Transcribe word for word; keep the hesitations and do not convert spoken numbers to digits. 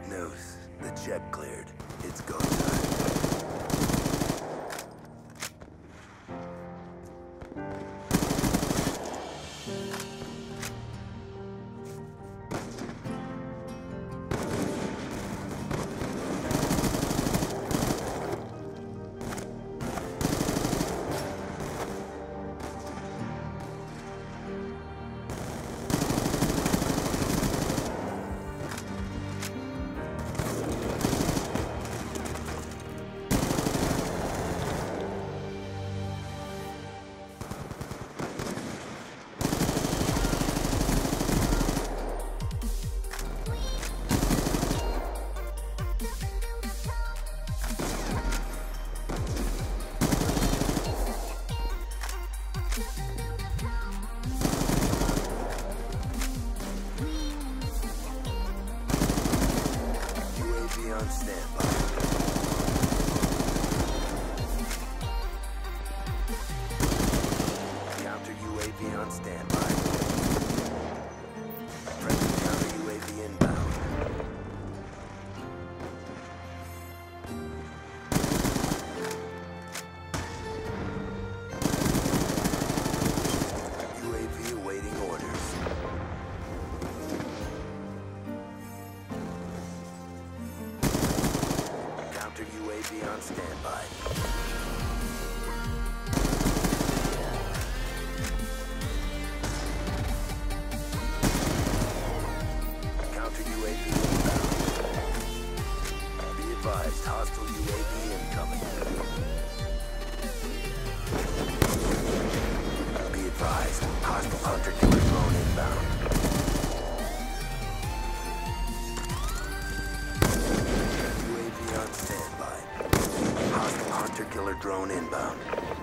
Good news. The jet cleared. It's go on standby. U A V on standby. Counter U A V inbound. Be advised, hostile U A V incoming. Be advised, hostile hunter killer drone inbound. Killer drone inbound.